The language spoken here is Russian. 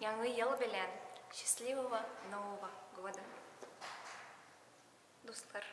Белян. Счастливого Нового года. Достар.